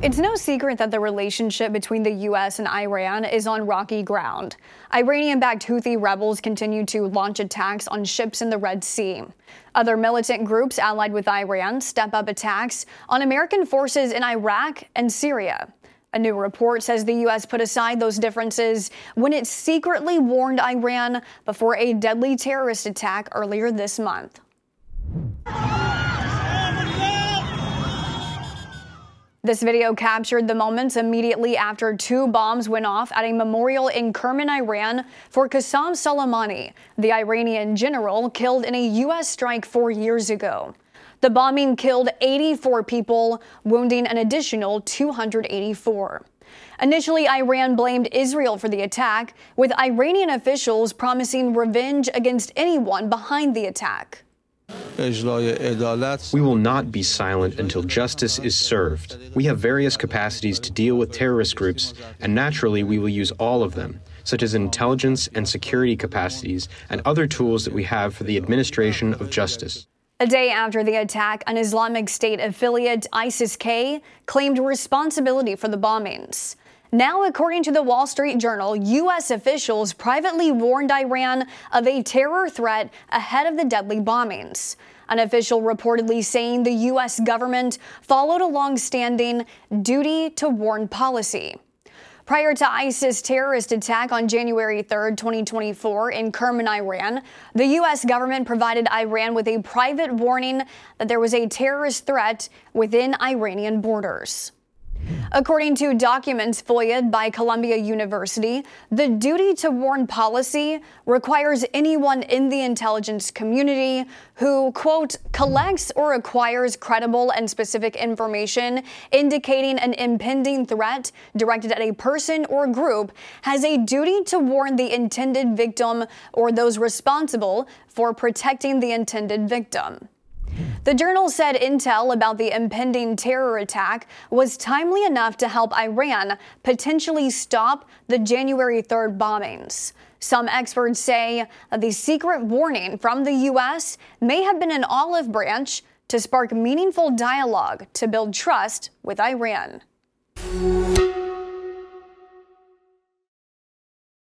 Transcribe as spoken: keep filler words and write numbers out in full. It's no secret that the relationship between the U S and Iran is on rocky ground. Iranian-backed Houthi rebels continue to launch attacks on ships in the Red Sea. Other militant groups allied with Iran step up attacks on American forces in Iraq and Syria. A new report says the U S put aside those differences when it secretly warned Iran before a deadly terrorist attack earlier this month. This video captured the moments immediately after two bombs went off at a memorial in Kerman, Iran, for Qasem Soleimani, the Iranian general killed in a U S strike four years ago. The bombing killed eighty-four people, wounding an additional two hundred eighty-four. Initially, Iran blamed Israel for the attack, with Iranian officials promising revenge against anyone behind the attack. We will not be silent until justice is served. We have various capacities to deal with terrorist groups, and naturally we will use all of them, such as intelligence and security capacities and other tools that we have for the administration of justice. A day after the attack, an Islamic State affiliate, ISIS-K, claimed responsibility for the bombings. Now, according to the Wall Street Journal, U S officials privately warned Iran of a terror threat ahead of the deadly bombings. An official reportedly saying the U S government followed a long-standing duty to warn policy. Prior to ISIS terrorist attack on January third, twenty twenty-four in Kerman, Iran, the U S government provided Iran with a private warning that there was a terrorist threat within Iranian borders. According to documents FOIA'd by Columbia University, the duty to warn policy requires anyone in the intelligence community who, quote, collects or acquires credible and specific information indicating an impending threat directed at a person or group has a duty to warn the intended victim or those responsible for protecting the intended victim. The journal said intel about the impending terror attack was timely enough to help Iran potentially stop the January third bombings. Some experts say that the secret warning from the U S may have been an olive branch to spark meaningful dialogue to build trust with Iran.